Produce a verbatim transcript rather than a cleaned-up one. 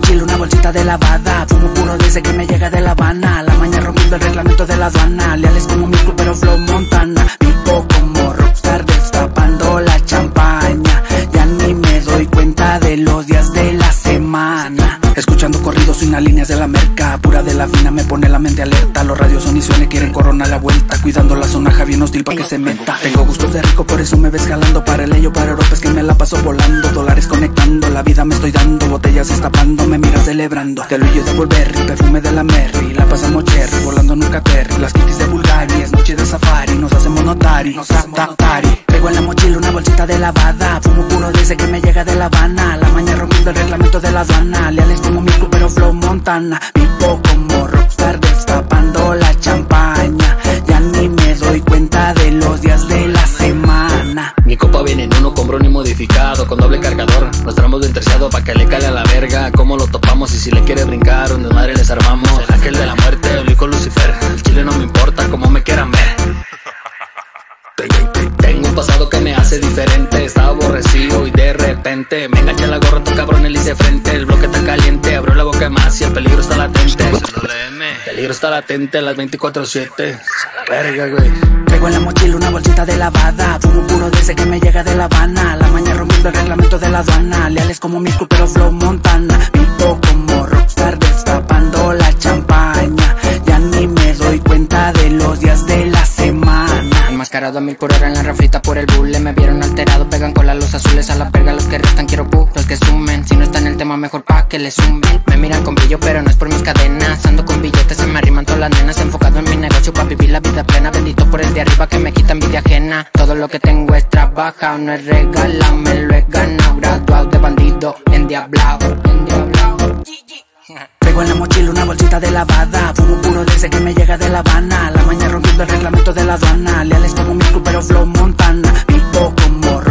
mochila una bolsita de lavada, fumo puro desde que me llega de La Habana. La mañana rompiendo el reglamento de la aduana, leales como mi club pero Flow Montana. Vivo como rockstar destapando la champaña, ya ni me doy cuenta de los días de la semana. Escuchando corridos sin las líneas de la merca, pura de la fina me pone la mente alerta. Los radios son y suene, quieren corona la vuelta, cuidando la zona bien hostil pa' que se meta. Tengo gustos de rico, por eso me ves jalando para el ello, para Europa es que me la paso volando. Dólares conectando, la vida me estoy dando, botellas destapando, me miras celebrando. Te lo yo de volver, perfume de la Merry, la pasamos cherry, volando nunca terry. Las kitties de Bulgaria, es noche de safari, nos hacemos notari, nos hacemos notari. Traigo en la mochila una bolsita de lavada, fumo puro desde que me llega de La Habana. La mañana rompiendo el reglamento de la aduana, leales como mi club pero Flow Montana. Vivo como rockstar destapando la champaña, ya ni me doy cuenta de los días de la semana. Mi copa viene en uno con brownie modificado, con doble cargador, nos tramos del terciado pa' que le cale a la verga. Cómo lo topamos y si le quiere brincar, un desmadre les armamos. El ángel de la muerte, el con Lucifer, el chile no me importa como me quieran ver. Tengo un pasado que me hace diferente, estaba aborrecido y de repente me enganché la gorra, tu cabrón, él hice frente. El bloque está caliente, abrió la boca más y el peligro está latente. El peligro está latente a las veinticuatro siete. Verga, güey. Traigo en la mochila una bolsita de lavada, fumo puro desde que me llega de La Habana. La mañana rompiendo el reglamento de la aduana, leales como mi club pero Flow Montana. Vivo como rockstar destapando la champaña, ya ni me doy cuenta de los días de la semana. Enmascarado a mi curora en la raflita por el bule, me vieron alterado, pegan con las luz azules a la verga. Los que restan quiero putos que sumen, si no están en el tema mejor pa' que le zumben. Me miran con brillo pero no es por mis cadenas, ando con billetes se me arriman todas las nenas. Enfocado en mi negocio pa' vivir la vida plena, bendito por el de arriba que me quita envidia ajena. Todo lo que tengo es trabaja, no es regala, me lo he ganado, graduado de bandido, endiablado, endiablado. Traigo en la mochila una bolsita de lavada, fumo puro desde que me llega de La Habana. La mañana rompiendo el reglamento de la aduana, leales como mi club pero Flow Montana. Vivo como